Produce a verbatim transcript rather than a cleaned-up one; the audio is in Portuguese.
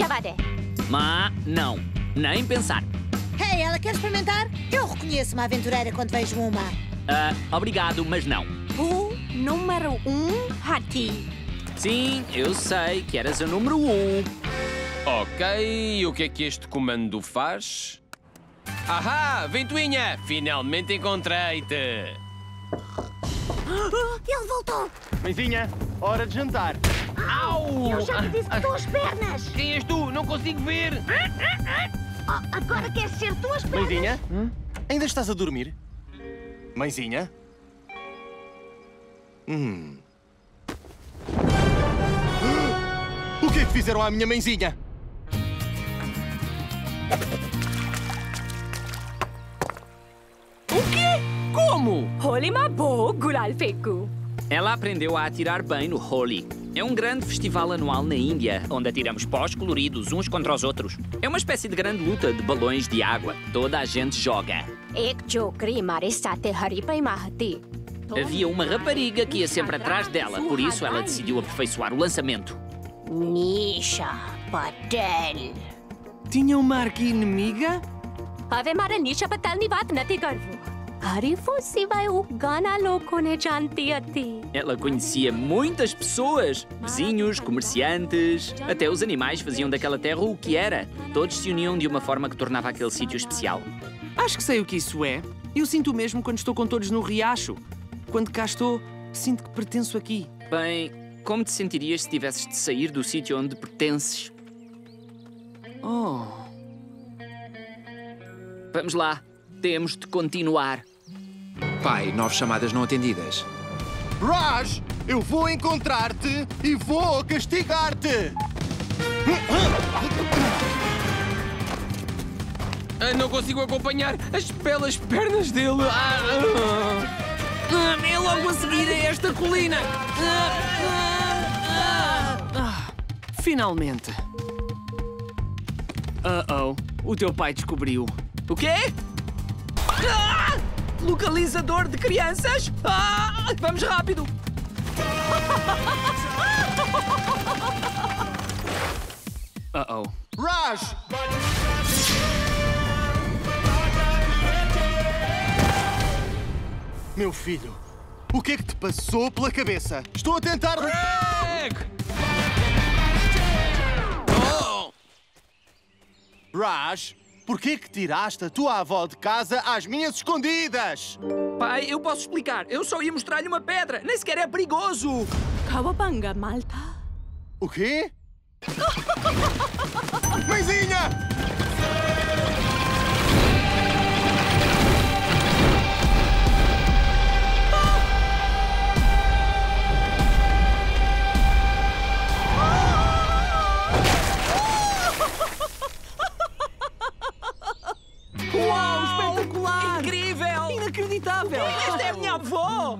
Javadé. Mas não, nem pensar. Hey, ela quer experimentar? Eu reconheço uma aventureira quando vejo uma. Ah, uh, obrigado, mas não. O número um, Hati. Sim, eu sei que eras o número um. Ok, o que é que este comando faz? Ahá, ventoinha! Finalmente encontrei-te! Ele voltou! Mãezinha, hora de jantar! Au! Eu já te disse que tu as pernas! Quem és tu? Não consigo ver! Oh, agora queres ser tu as pernas? Mãezinha, hum? Ainda estás a dormir? Mãezinha? Hum... O que é que fizeram à minha mãezinha? O quê? Como? Holi mabo gulal feku. Ela aprendeu a atirar bem no Holi. É um grande festival anual na Índia, onde atiramos pós coloridos uns contra os outros. É uma espécie de grande luta de balões de água. Toda a gente joga. Havia uma rapariga que ia sempre atrás dela, por isso ela decidiu aperfeiçoar o lançamento. Nisha Patel. Tinha uma arqui-inimiga? Ave mara Nisha Patel ni baat nati garvo. Harifu sivai u gana lokone janti ati. Ela conhecia muitas pessoas. Vizinhos, comerciantes, até os animais faziam daquela terra o que era. Todos se uniam de uma forma que tornava aquele sítio especial. Acho que sei o que isso é. Eu sinto o mesmo quando estou com todos no riacho. Quando cá estou, sinto que pertenço aqui. Bem... Como te sentirias se tivesses de sair do sítio onde pertences? Oh... Vamos lá. Temos de continuar. Pai, nove chamadas não atendidas. Raj, eu vou encontrar-te e vou castigar-te! Ah, não consigo acompanhar as belas pernas dele. Ah, ah, ah. É logo a seguir a esta colina. Ah, ah. Finalmente. Uh-oh. O teu pai descobriu. O quê? Ah! Localizador de crianças? Ah! Vamos rápido. Uh-oh. Raj! Meu filho, o que é que te passou pela cabeça? Estou a tentar... Greg! Raj, porquê que tiraste a tua avó de casa às minhas escondidas? Pai, eu posso explicar. Eu só ia mostrar-lhe uma pedra. Nem sequer é perigoso. Cabapanga, malta. O quê? Mãezinha! Uau, espetacular! Incrível! Inacreditável! Esta é a minha avó!